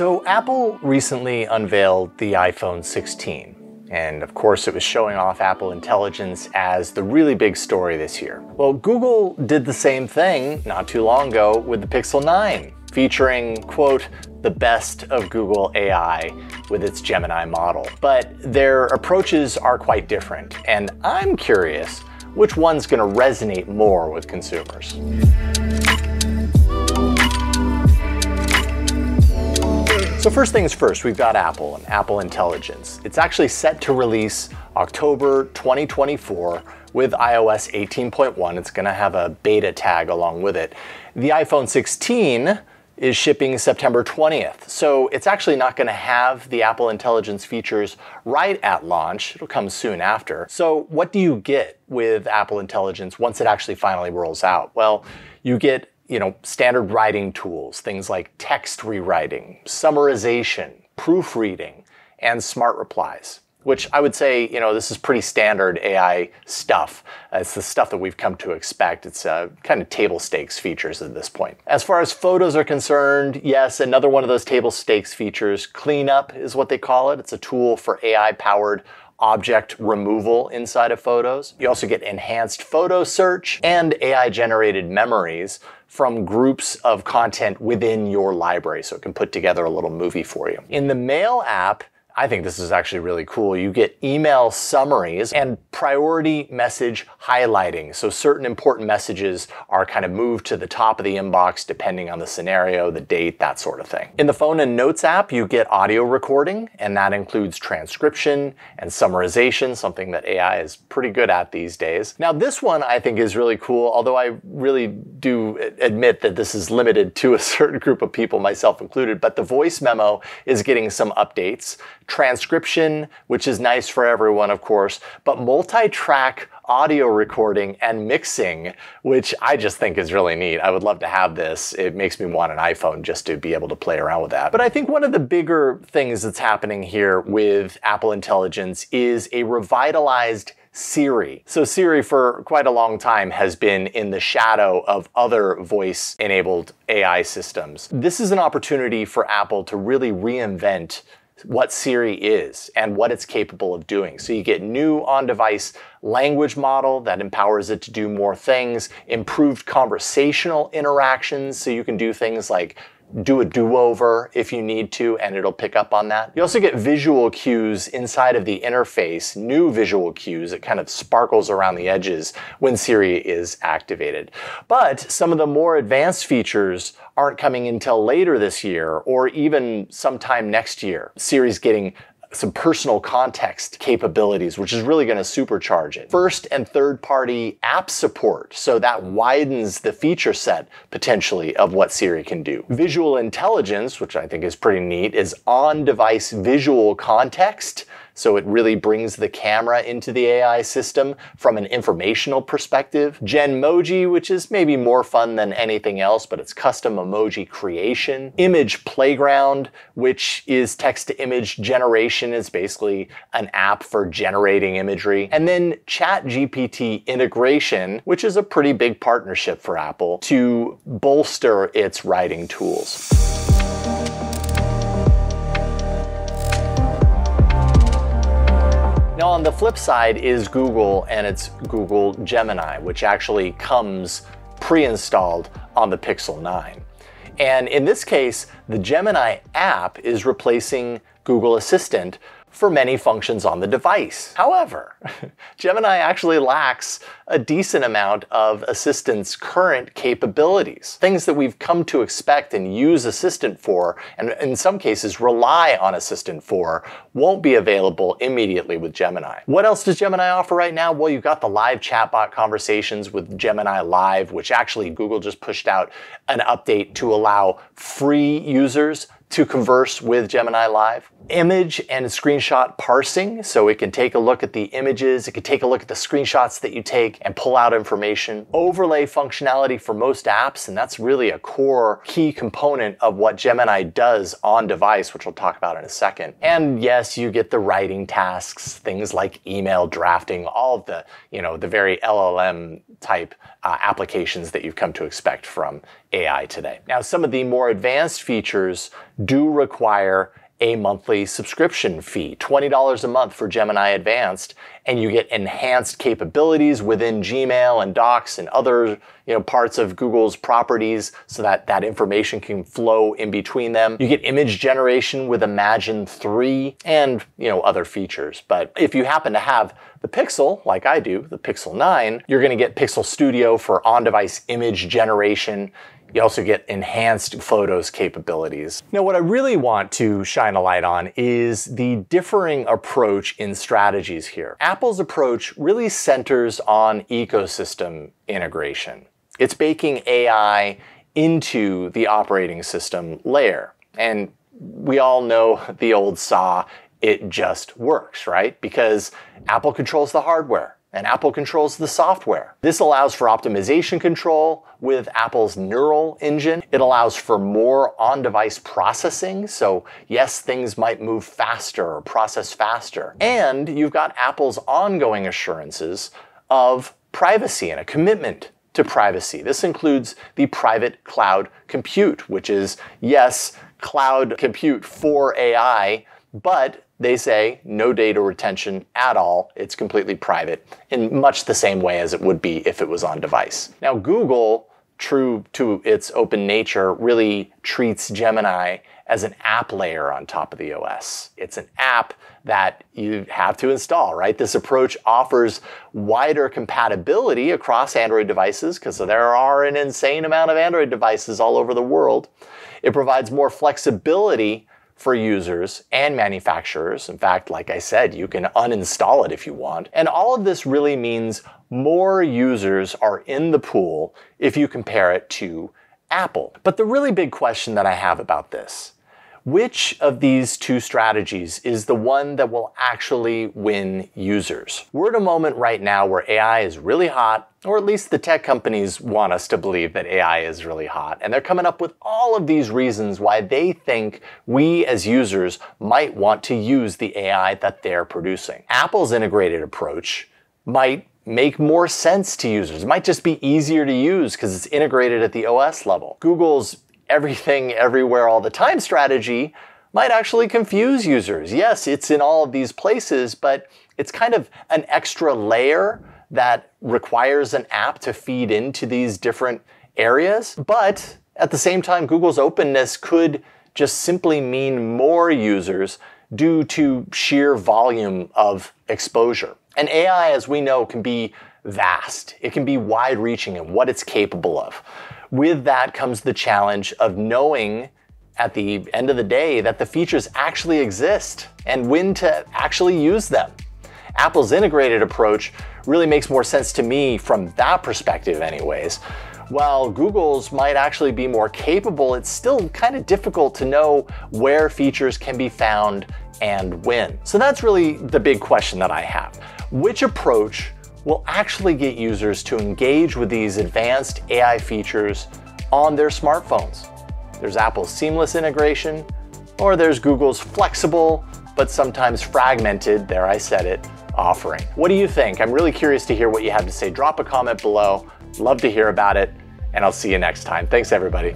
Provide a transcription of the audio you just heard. So Apple recently unveiled the iPhone 16. And of course it was showing off Apple Intelligence as the really big story this year. Well, Google did the same thing not too long ago with the Pixel 9, featuring, quote, the best of Google AI with its Gemini model. But their approaches are quite different, and I'm curious which one's gonna resonate more with consumers. So first things first, we've got Apple and Apple Intelligence. It's actually set to release October 2024 with iOS 18.1. It's gonna have a beta tag along with it. The iPhone 16 is shipping September 20th. So it's actually not gonna have the Apple Intelligence features right at launch. It'll come soon after. So what do you get with Apple Intelligence once it actually finally rolls out? Well, you get standard writing tools, things like text rewriting, summarization, proofreading, and smart replies, which I would say, this is pretty standard AI stuff. It's the stuff that we've come to expect. It's kind of table stakes features at this point. As far as photos are concerned, yes, another one of those table stakes features. Cleanup is what they call it. It's a tool for AI-powered object removal inside of photos. You also get enhanced photo search and AI-generated memories from groups of content within your library, so it can put together a little movie for you. In the Mail app, I think this is actually really cool. You get email summaries and priority message highlighting. So certain important messages are kind of moved to the top of the inbox depending on the scenario, the date, that sort of thing. In the Phone and Notes app, you get audio recording, and that includes transcription and summarization, something that AI is pretty good at these days. Now this one I think is really cool, although I really do admit that this is limited to a certain group of people, myself included, but the voice memo is getting some updates. Transcription, which is nice for everyone, of course, but multi-track audio recording and mixing, which I just think is really neat. I would love to have this. It makes me want an iPhone just to be able to play around with that. But I think one of the bigger things that's happening here with Apple Intelligence is a revitalized Siri. So Siri for quite a long time has been in the shadow of other voice-enabled AI systems. This is an opportunity for Apple to really reinvent what Siri is and what it's capable of doing. So you get new on-device language model that empowers it to do more things, improved conversational interactions, so you can do things like do a do-over if you need to, and it'll pick up on that. You also get visual cues inside of the interface, new visual cues. It kind of sparkles around the edges when Siri is activated. But some of the more advanced features aren't coming until later this year, or even sometime next year. Siri's getting some personal context capabilities, which is really gonna supercharge it. First and third party app support, so that widens the feature set potentially of what Siri can do. Visual intelligence, which I think is pretty neat, is on-device visual context. So it really brings the camera into the AI system from an informational perspective. Genmoji, which is maybe more fun than anything else, but it's custom emoji creation. Image Playground, which is text-to-image generation, is basically an app for generating imagery. And then ChatGPT integration, which is a pretty big partnership for Apple to bolster its writing tools. Now on the flip side is Google and its Google Gemini, which actually comes pre-installed on the Pixel 9. And in this case, the Gemini app is replacing Google Assistant for many functions on the device. However, Gemini actually lacks a decent amount of Assistant's current capabilities, things that we've come to expect and use Assistant for, and in some cases rely on Assistant for, won't be available immediately with Gemini. What else does Gemini offer right now? Well, you've got the live chatbot conversations with Gemini Live, which actually Google just pushed out an update to allow free users to converse with Gemini Live. Image and screenshot parsing, so it can take a look at the images, it can take a look at the screenshots that you take and pull out information. Overlay functionality for most apps, and that's really a core key component of what Gemini does on device, which we'll talk about in a second. And yes, you get the writing tasks, things like email drafting, all of the, the very LLM type applications that you've come to expect from AI today. Now, some of the more advanced features do require a monthly subscription fee, $20 a month for Gemini Advanced, and you get enhanced capabilities within Gmail and Docs and other parts of Google's properties so that that information can flow in between them. You get image generation with Imagen 3 and other features. But if you happen to have the Pixel, like I do, the Pixel 9, you're gonna get Pixel Studio for on-device image generation. You also get enhanced photos capabilities. Now, what I really want to shine a light on is the differing approach in strategies here. Apple's approach really centers on ecosystem integration. It's baking AI into the operating system layer. And we all know the old saw, it just works, right? Because Apple controls the hardware and Apple controls the software. This allows for optimization control with Apple's Neural Engine. It allows for more on-device processing. So yes, things might move faster or process faster. And you've got Apple's ongoing assurances of privacy and a commitment to privacy. This includes the private cloud compute, which is, yes, cloud compute for AI, but they say no data retention at all. It's completely private in much the same way as it would be if it was on device. Now, Google, true to its open nature, really treats Gemini as an app layer on top of the OS. It's an app that you have to install, right? This approach offers wider compatibility across Android devices because there are an insane amount of Android devices all over the world. It provides more flexibility for users and manufacturers. In fact, like I said, you can uninstall it if you want. And all of this really means more users are in the pool if you compare it to Apple. But the really big question that I have about this, which of these two strategies is the one that will actually win users? We're at a moment right now where AI is really hot, or at least the tech companies want us to believe that AI is really hot. And they're coming up with all of these reasons why they think we as users might want to use the AI that they're producing. Apple's integrated approach might make more sense to users. It might just be easier to use because it's integrated at the OS level. Google's everything, everywhere, all the time strategy might actually confuse users. Yes, it's in all of these places, but it's kind of an extra layer that requires an app to feed into these different areas. But at the same time, Google's openness could just simply mean more users due to sheer volume of exposure. And AI, as we know, can be vast. It can be wide-reaching in what it's capable of. With that comes the challenge of knowing at the end of the day that the features actually exist and when to actually use them. Apple's integrated approach really makes more sense to me from that perspective anyways. While Google's might actually be more capable, it's still kind of difficult to know where features can be found and when. So that's really the big question that I have. Which approach will actually get users to engage with these advanced AI features on their smartphones? There's Apple's seamless integration, or there's Google's flexible, but sometimes fragmented, there I said it, offering. What do you think? I'm really curious to hear what you have to say. Drop a comment below. Love to hear about it, and I'll see you next time. Thanks, everybody.